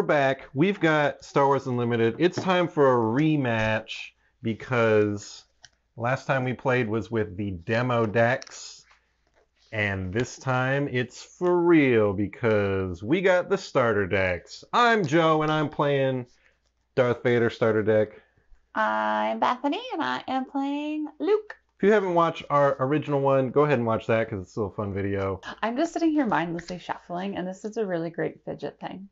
we're back. We've got Star Wars Unlimited. It's time for a rematch because last time we played was with the demo decks. And this time it's for real because we got the starter decks. I'm Joe and I'm playing Darth Vader starter deck. I'm Bethany and I am playing Luke. If you haven't watched our original one, go ahead and watch that because it's still a fun video. I'm just sitting here mindlessly shuffling, and this is a really great fidget thing.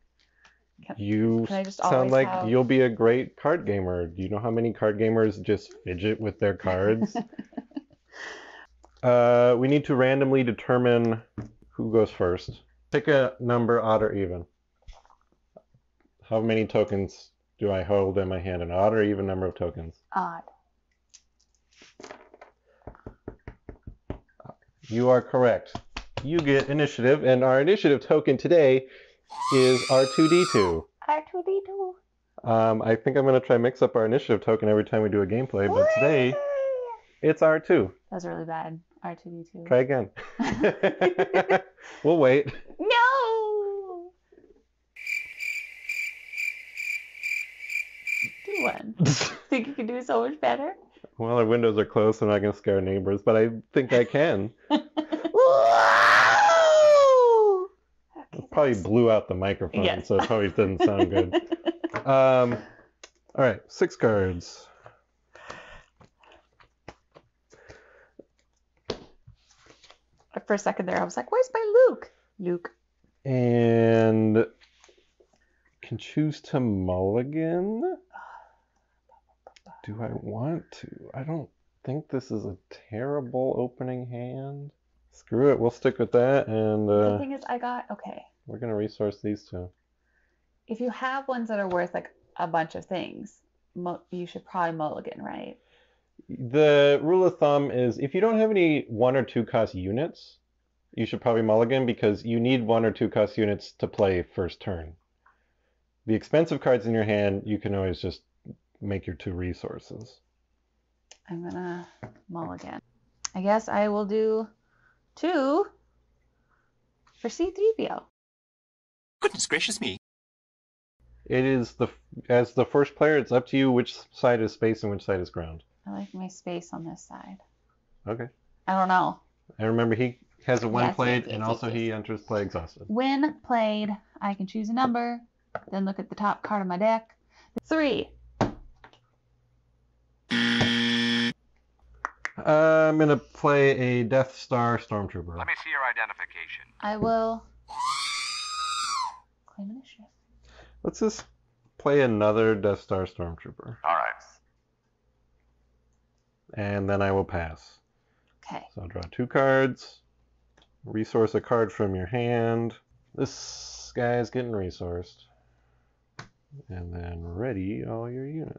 You sound like you'll be a great card gamer. Do you know how many card gamers just fidget with their cards? We need to randomly determine who goes first. Pick a number, odd or even. How many tokens do I hold in my hand? An odd or even number of tokens? Odd. You are correct. You get initiative, and our initiative token today is R2D2. R2D2. I think I'm going to try mix up our initiative token every time we do a gameplay, but today it's R2. That's really bad. R2D2. Try again. We'll wait. No! Do one. Think you can do so much better? Well, our windows are closed, so I'm not going to scare neighbors, but I think I can. Okay, probably blew out the microphone, yes. So it probably doesn't sound good. All right, 6 cards. For a second there, I was like, where's my Luke? Luke. And can choose to mulligan. Do I want to? I don't think this is a terrible opening hand. Screw it. We'll stick with that. And the thing is, I got... Okay. We're going to resource these two. If you have ones that are worth like a bunch of things, you should probably mulligan, right? The rule of thumb is if you don't have any 1 or 2 cost units, you should probably mulligan because you need 1 or 2 cost units to play first turn. The expensive cards in your hand, you can always just make your 2 resources. I'm gonna mulligan. I guess I will do 2 for C-3PO. Goodness gracious me. It is as the first player, it's up to you which side is space and which side is ground. I like my space on this side. Okay. I don't know. I remember he has a win played and also he enters play exhausted. When played, I can choose a number, then look at the top card of my deck. 3. I'm going to play a Death Star Stormtrooper. Let me see your identification. I will claim initiative. Let's just play another Death Star Stormtrooper. All right. And then I will pass. Okay. So I'll draw 2 cards. Resource a card from your hand. This guy is getting resourced. And then ready all your units.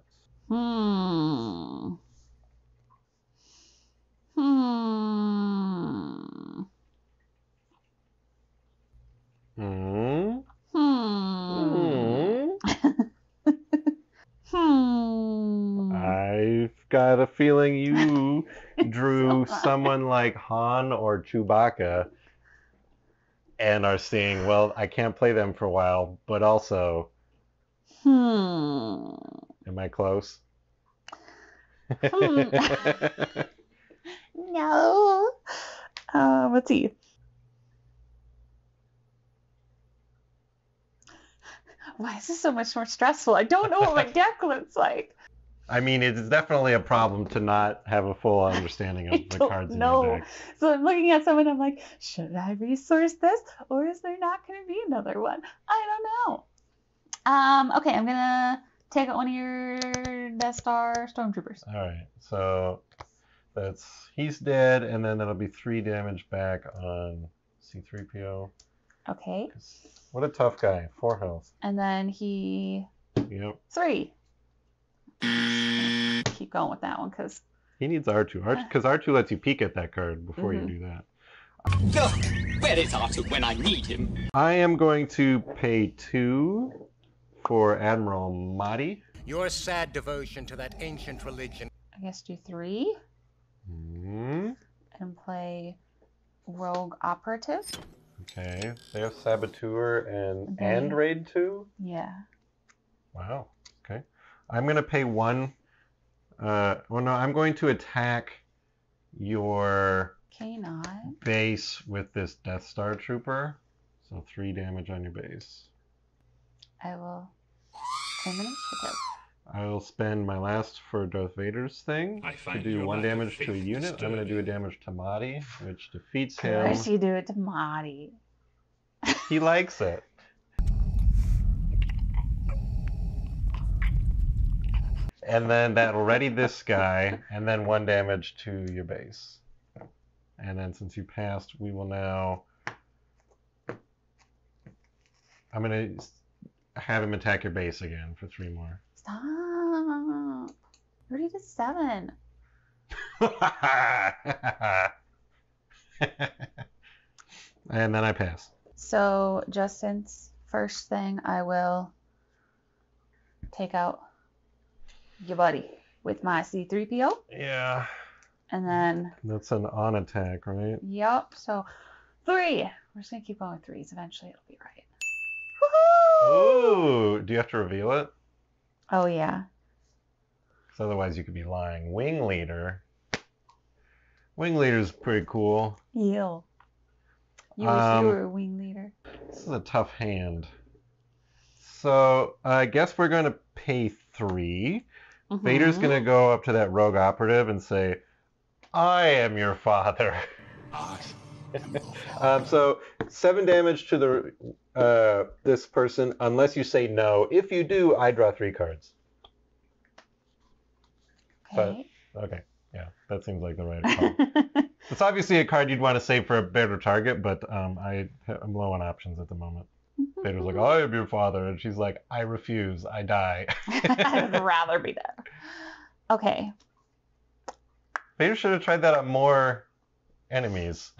I've got a feeling you drew someone like Han or Chewbacca and are seeing, well, I can't play them for a while, but also, am I close? No. Let's see. Why is this so much more stressful? I don't know what my deck looks like. I mean, it's definitely a problem to not have a full understanding of the cards in your deck. So I'm looking at someone, I'm like, should I resource this? Or is there not going to be another one? I don't know. Okay, I'm going to take out one of your Death Star Stormtroopers. All right, so... he's dead, and then that'll be 3 damage back on C-3PO. Okay. What a tough guy. 4 health. And then he... Yep. 3. Keep going with that one, because... He needs R2. Because R2 lets you peek at that card before you do that. Look, where is R2 when I need him? I am going to pay 2 for Admiral Motti. Your sad devotion to that ancient religion. I guess do 3. And play Rogue Operative. Okay. They have Saboteur and Raid 2? Yeah. Wow. Okay. I'm going to pay one. Well, no, I'm going to attack your K9 base with this Death Star Trooper. So 3 damage on your base. I will terminate the I will spend my last for Darth Vader's thing to do 1 damage to a unit. I'm going to do a damage to Motti, which defeats him. Of course you do it to Motti. He likes it. And then that'll ready this guy, and then 1 damage to your base. And then since you passed, we will now... I'm going to have him attack your base again for 3 more. Stop. 30-7. And then I pass. So Justin's first thing, I will take out your buddy with my C-3PO. Yeah. And then... That's an on attack, right? Yep. So 3. We're just going to keep going with 3s. Eventually it'll be right. Woohoo! Oh, do you have to reveal it? Oh, yeah. Because otherwise you could be lying. Wing Leader. Wing Leader's pretty cool. Ew. You wish you were a Wing Leader. This is a tough hand. So I guess we're going to pay 3. Mm-hmm. Vader's going to go up to that rogue operative and say, I am your father. So 7 damage to the... this person, unless you say no. If you do, I draw 3 cards. Okay. But, okay. Yeah, that seems like the right call. It's obviously a card you'd want to save for a better target, but I'm low on options at the moment. Vader's like, I am your father. And she's like, I refuse. I die. I'd rather be dead. Okay. Vader should have tried that on more enemies.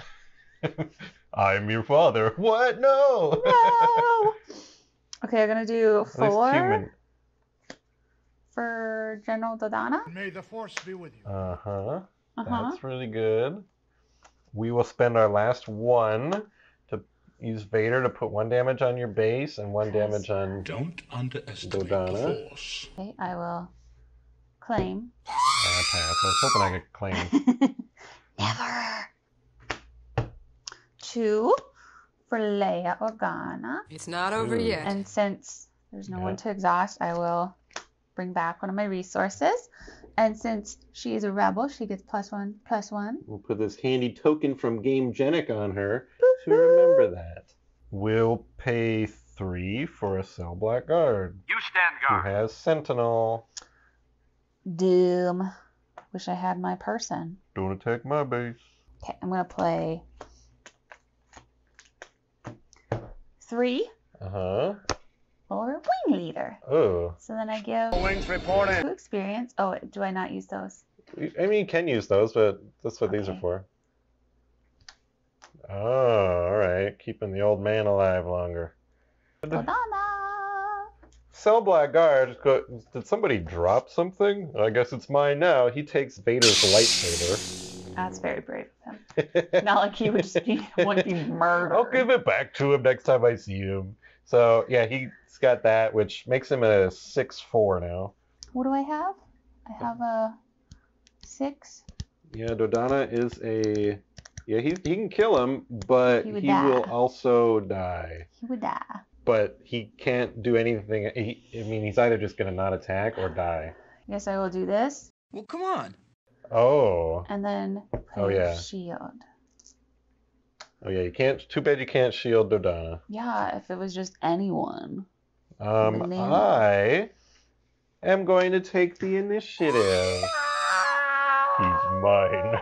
I'm your father. What? No! No! Okay, I'm going to do 4 for General Dodonna. May the force be with you. Uh-huh. That's really good. We will spend our last 1 to use Vader to put 1 damage on your base and 1 damage on Don't underestimate Dodonna. The force. Okay, I will claim. I pass. I was hoping I could claim. Never! 2 for Leia Organa. It's not over yet. And since there's no one to exhaust, I will bring back one of my resources. And since she is a rebel, she gets +1/+1. We'll put this handy token from Game Genic on her to remember that. We'll pay 3 for a Cell Blackguard. You stand guard. Who has Sentinel. Doom. Wish I had my person. Don't attack my base. Okay, I'm going to play... 3 or Wing Leader. Oh. So then I give wings reporting. 2 experience. Oh, do I not use those? I mean, you can use those, but that's what these are for. Oh, all right. Keeping the old man alive longer. Ta-da-da! Cell Blackguard. Did somebody drop something? I guess it's mine now. He takes Vader's lightsaber. That's very brave of him. Not like he would just be murdered. I'll give it back to him next time I see him. So, yeah, he's got that, which makes him a 6-4 now. What do I have? I have a 6. Yeah, Dodonna is a... Yeah, he can kill him, but he will also die. He would die. But he can't do anything. He's either just going to not attack or die. Yes, I will do this. Well, come on. Oh. And then put shield. Oh yeah, you can't. Too bad you can't shield Dodonna. Yeah, if it was just anyone. I am going to take the initiative. He's mine.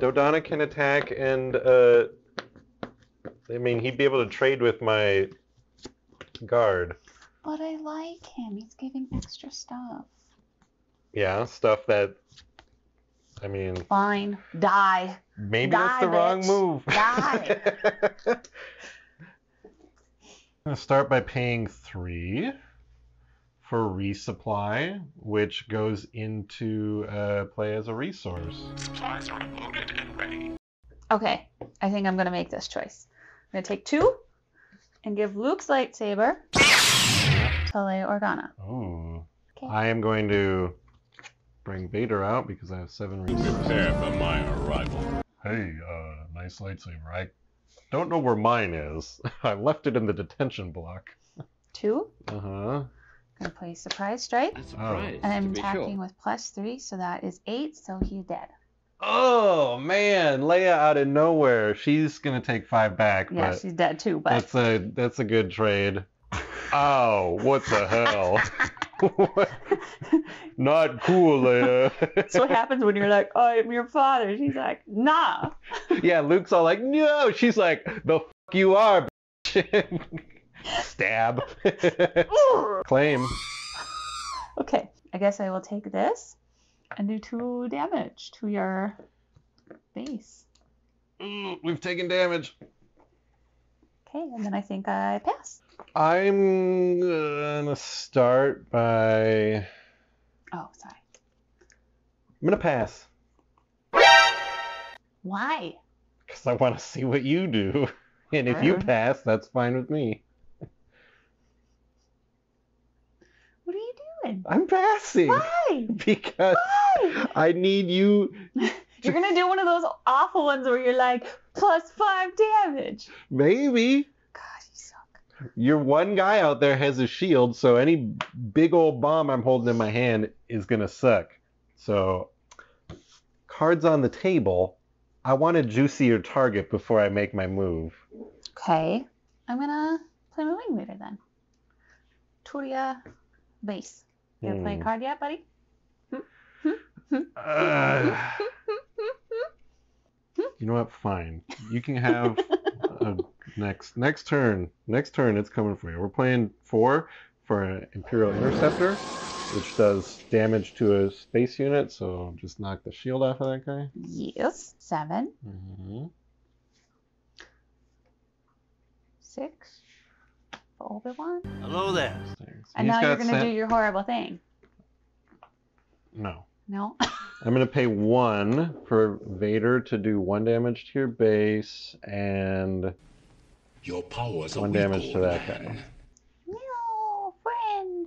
Dodonna can attack, and he'd be able to trade with my guard. But I like him. He's giving extra stuff. Yeah, stuff that, Fine. Die. Maybe that's the wrong move. Die. I'm going to start by paying 3 for resupply, which goes into play as a resource. Supplies are loaded and ready. Okay, I think I'm going to make this choice. I'm going to take two and give Luke's lightsaber to Leia Organa. Oh. Okay. I am going to bring Vader out because I have 7 resources. Prepare for my arrival. Hey, nice lightsaber. I don't know where mine is. I left it in the detention block. 2? Uh-huh. I'm gonna play Surprise Strike. Surprise, and I'm attacking with +3, so that is 8, so he's dead. Oh, man. Leia out of nowhere. She's gonna take 5 back. Yeah, but she's dead too, but... That's a good trade. Oh, what the hell? Not cool, Leia. That's what happens when you're like, oh, I'm your father. She's like, nah. Yeah, Luke's all like, no. She's like, the fuck you are, bitch. Stab. Claim. Okay, I guess I will take this and do 2 damage to your base. We've taken damage. Okay, and then I think I pass. I'm gonna start by... Oh, sorry. I'm gonna pass. Why? Because I want to see what you do. And if you pass, that's fine with me. What are you doing? I'm passing. Why? Because why? I need you. You're gonna do one of those awful ones where you're like, +5 damage. Maybe. God, you suck. Your one guy out there has a shield, so any big old bomb I'm holding in my hand is gonna suck. So, cards on the table. I want a juicier target before I make my move. Okay. I'm gonna play my Wing Leader then. Turia base. You gonna play a card yet, buddy? You know what? Fine. You can have a next turn. Next turn, it's coming for you. We're playing 4 for an Imperial Interceptor, which does damage to a space unit. So just knock the shield off of that guy. Yes. 7. Mm-hmm. 6. For Obi-Wan. Hello there. And now you're going to do your horrible thing. No. No? I'm going to pay 1 for Vader to do 1 damage to your base and your powers 1 damage to that guy. No, friend.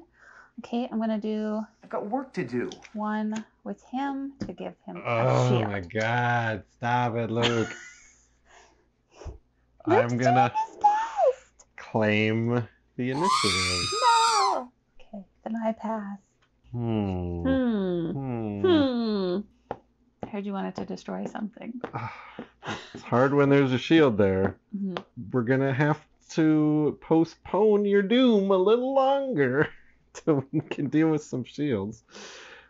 Okay, I'm going to do... I've got work to do. 1 with him to give him a shield. Oh my god, stop it, Luke. I'm going to claim the initiative. No! Okay, then I pass. I heard you wanted to destroy something. It's hard when there's a shield there. Mm-hmm. We're going to have to postpone your doom a little longer till we can deal with some shields.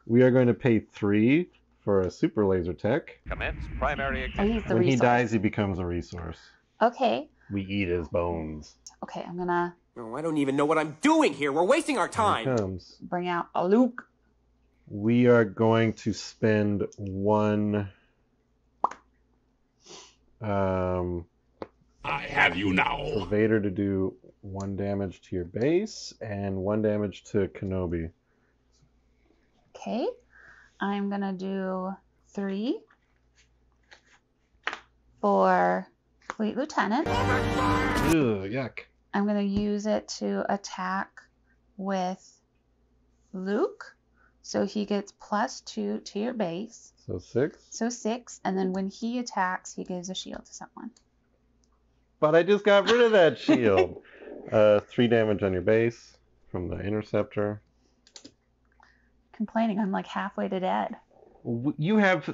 We are going to pay 3 for a Super Laser Tech. Commence primary activity. When he dies, he becomes a resource. Okay. We eat his bones. Okay, I'm going to... Oh, I don't even know what I'm doing here. We're wasting our time. Here it comes. Bring out a Luke. We are going to spend 1... I have you now. For Vader to do 1 damage to your base and 1 damage to Kenobi. Okay. I'm going to do 3 for Fleet Lieutenant. Ugh, yuck. I'm going to use it to attack with Luke. So he gets +2 to your base. So 6? So 6. And then when he attacks, he gives a shield to someone. But I just got rid of that shield. 3 damage on your base from the Interceptor. Complaining. I'm like halfway to dead. You have...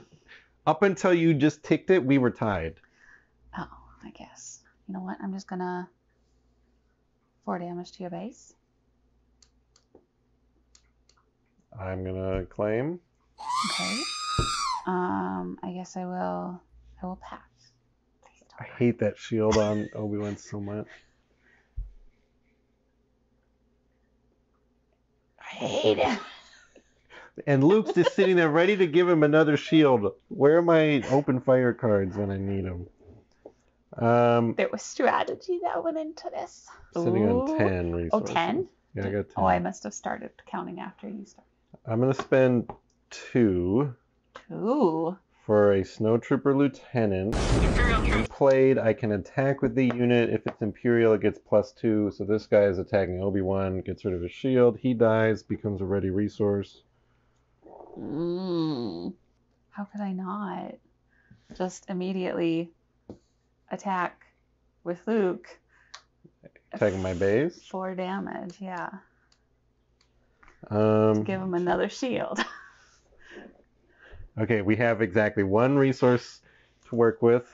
Up until you just ticked it, we were tied. Oh, I guess. You know what? I'm just going to... 4 damage to your base. I'm gonna claim. Okay. I guess I will pass. I hate that shield on Obi-Wan so much. I hate it. And Luke's just sitting there ready to give him another shield. Where are my open fire cards when I need them? There was strategy that went into this. Sitting on 10 resources. Oh, 10? Yeah, I got 10. Oh, I must have started counting after you started. I'm going to spend 2. for a Snow Trooper Lieutenant. Imperial played, I can attack with the unit. If it's Imperial, it gets +2. So this guy is attacking Obi-Wan, gets rid of his shield. He dies, becomes a ready resource. How could I not just immediately attack with Luke? Attacking my base? 4 damage, yeah. To give him another shield. Okay, we have exactly 1 resource to work with.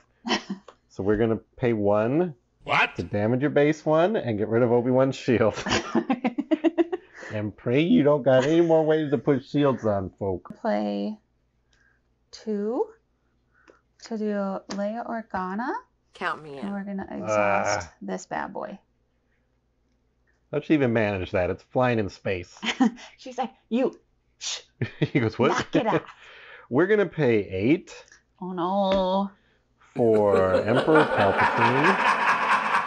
So we're going to pay 1. What? To damage your base 1 and get rid of Obi-Wan's shield. And pray you don't got any more ways to put shields on, folk. Play 2 to do Leia Organa. Count me in. And we're going to exhaust this bad boy. How'd she even manage that? It's flying in space. She's like, you. Shh. He goes, what? Knock it off. We're going to pay 8. Oh, no. For Emperor Palpatine.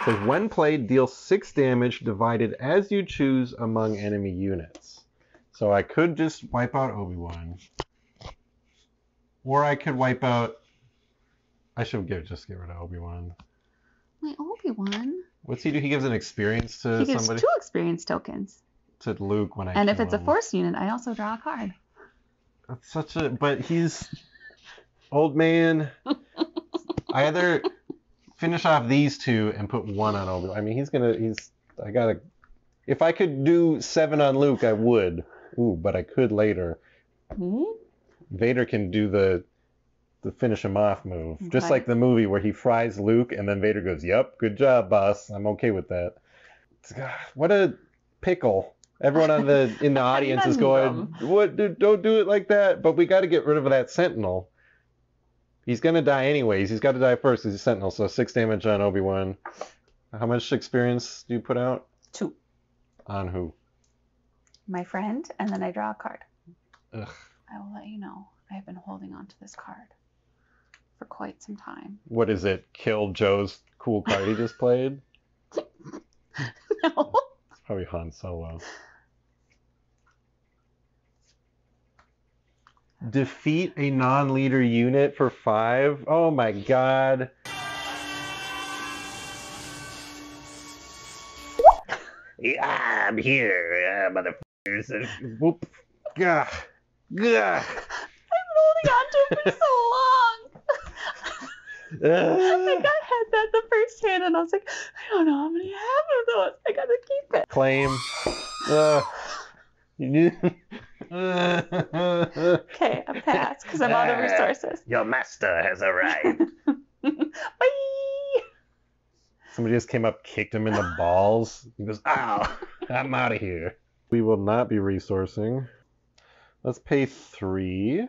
Says, when played, deal 6 damage divided as you choose among enemy units. So I could just wipe out Obi-Wan. Or I could wipe out... I should just get rid of Obi-Wan. My Obi-Wan? What's he do? He gives an experience to somebody? He gives somebody? 2 experience tokens. To Luke when I And if it's him. A Force unit, I also draw a card. That's such a... But he's... Old man. I either finish off these 2 and put 1 on Obi-Wan. I mean, he's gonna... I gotta... If I could do 7 on Luke, I would. Ooh, but I could later. Hmm? Vader can do the finish him off move. Okay. Just like the movie where he fries Luke and then Vader goes, yep, good job, boss. I'm okay with that. God, what a pickle. Everyone in the audience is going, what? Dude, don't do it like that. But we got to get rid of that Sentinel. He's going to die anyways. He's got to die first. He's a Sentinel. So 6 damage on Obi-Wan. How much experience do you put out? 2. On who? My friend. And then I draw a card. Ugh. I will let you know. I have been holding on to this card for quite some time. What is it? Kill Joe's cool card he just played? No. It's probably Han Solo. Defeat a non-leader unit for 5? Oh my god. Yeah, I'm here, motherfuckers. Whoop. Gah. Gah. I've been holding on to it for so long. I think I had that the first hand, and I was like, I don't know how many I have of those. I gotta keep it. Claim. Okay, I pass because I'm out of resources. Your master has arrived. Bye. Somebody just came up, kicked him in the balls. He goes, ow, I'm out of here. We will not be resourcing. Let's pay 3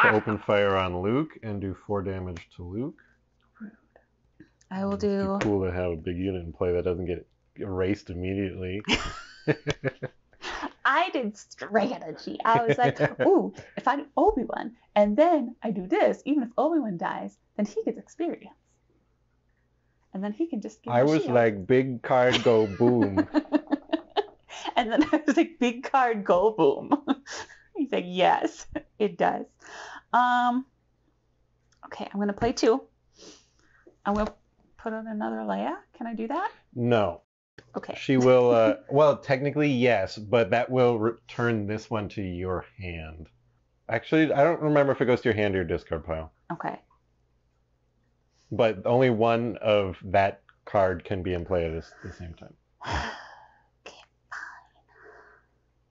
to open fire on Luke and do 4 damage to Luke. Rude. I will do... It's cool to have a big unit in play that doesn't get erased immediately. I did strategy. I was like, ooh, if I do Obi-Wan and then I do this, even if Obi-Wan dies, then he gets experience. And then he can just get like, big card go boom. And then I was like, big card, go boom. He's like, yes, it does. Okay, I'm going to play 2. I'm going to put on another Leia. Can I do that? No. Okay. She will, well, technically, yes, but that will return this one to your hand. Actually, I don't remember if it goes to your hand or your discard pile. Okay. But only one of that card can be in play at the same time.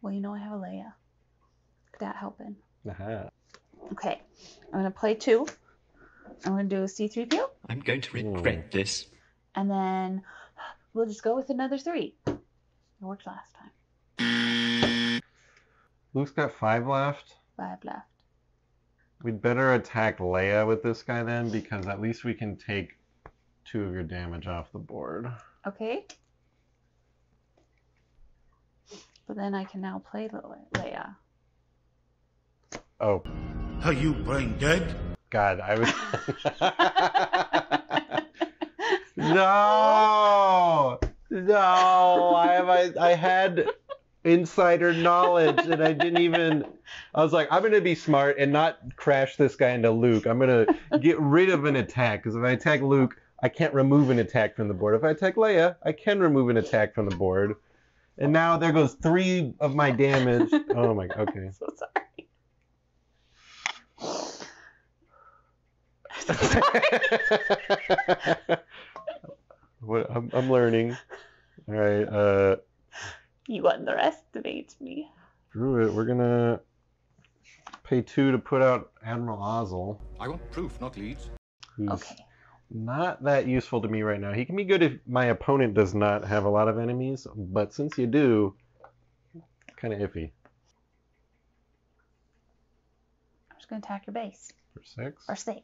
Well, you know I have a Leia. Could that help in? Uh-huh. Okay. I'm going to play 2. I'm going to do a C-3PO. I'm going to regret this. And then we'll just go with another 3. It worked last time. Luke's got 5 left. 5 left. We'd better attack Leia with this guy then, because at least we can take 2 of your damage off the board. Okay. But then I can now play Leia. Oh. Are you brain dead? God, I was... No! No! I had insider knowledge, and I didn't even, I was like, I'm going to be smart and not crash this guy into Luke. I'm going to get rid of an attack, because if I attack Luke, I can't remove an attack from the board. If I attack Leia, I can remove an attack from the board. And now there goes 3 of my damage. Oh my, okay. I'm so sorry. I'm so sorry. What, I'm learning. All right. You underestimate me. Screw it. We're going to pay 2 to put out Admiral Ozzel. I want proof, not leads. He's okay. Not that useful to me right now. He can be good if my opponent does not have a lot of enemies, but since you do, kind of iffy. I'm just going to attack your base. For 6? Or 6.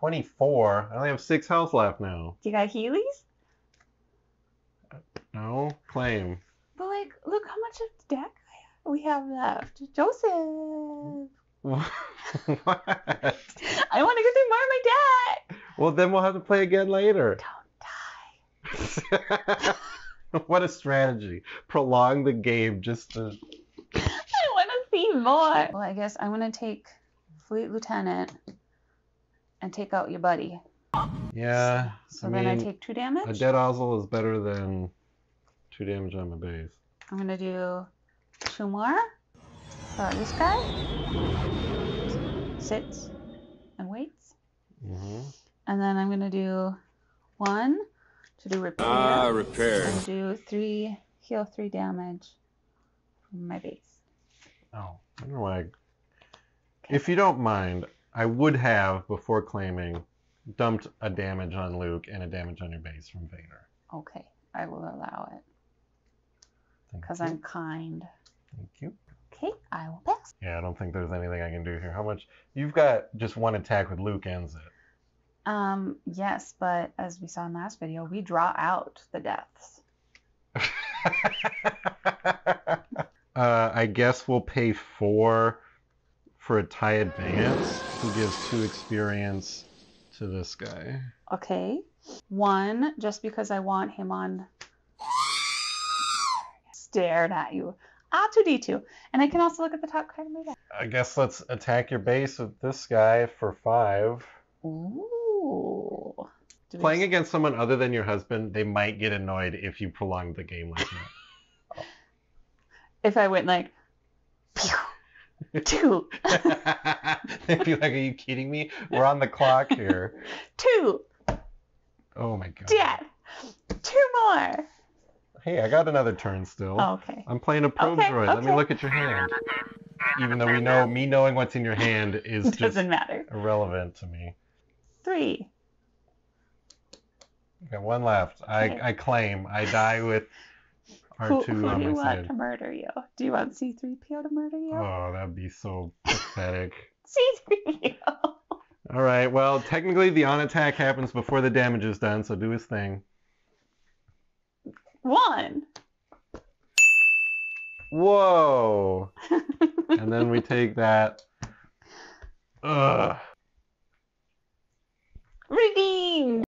24. I only have 6 health left now. You got Heelys? No claim. But like, look how much of the deck we have left. Joseph. What? I want to go through more of my deck. Well, then we'll have to play again later. Don't die. What a strategy. Prolong the game just to... I want to see more. Well, I guess I'm going to take Fleet Lieutenant and take out your buddy. Yeah. So I mean, then I take 2 damage? A dead Ozzel is better than 2 damage on my base. I'm going to do 2 more. This guy sits and waits. Mm-hmm. And then I'm going to do 1 to do repair. Ah, repair. I'm going to do 3, heal 3 damage from my base. Oh, I don't know why. Okay. If you don't mind, I would have, before claiming, dumped a damage on Luke and a damage on your base from Vader. Okay, I will allow it. Because I'm kind. Thank you. Okay, I will pass. Yeah, I don't think there's anything I can do here. How much? You've got just 1 attack with Luke ends it. Yes, but as we saw in the last video, we draw out the deaths. I guess we'll pay 4 for a Tie Advance, who gives 2 experience to this guy. Okay. 1, just because I want him on... Stared at you. R2D2. And I can also look at the top card of my deck. I guess let's attack your base with this guy for 5. Ooh. Playing against someone other than your husband, they might get annoyed if you prolong the game like that. Oh. If I went like, pew, 2. They'd be like, are you kidding me? We're on the clock here. 2. Oh my god. Death. 2 more. Hey, I got another turn still. Oh, okay. I'm playing a probe droid. Okay. Let me look at your hand. Even though we know me knowing what's in your hand is doesn't matter. Irrelevant to me. 3. Okay, 1 left. Okay. I claim. I die with R2 on my side. Who do you want to murder you? Do you want C-3PO to murder you? Oh, that'd be so pathetic. C-3PO. All right. Well, technically the on attack happens before the damage is done, so do his thing. 1. Whoa. And then we take that. Ugh. Redeemed.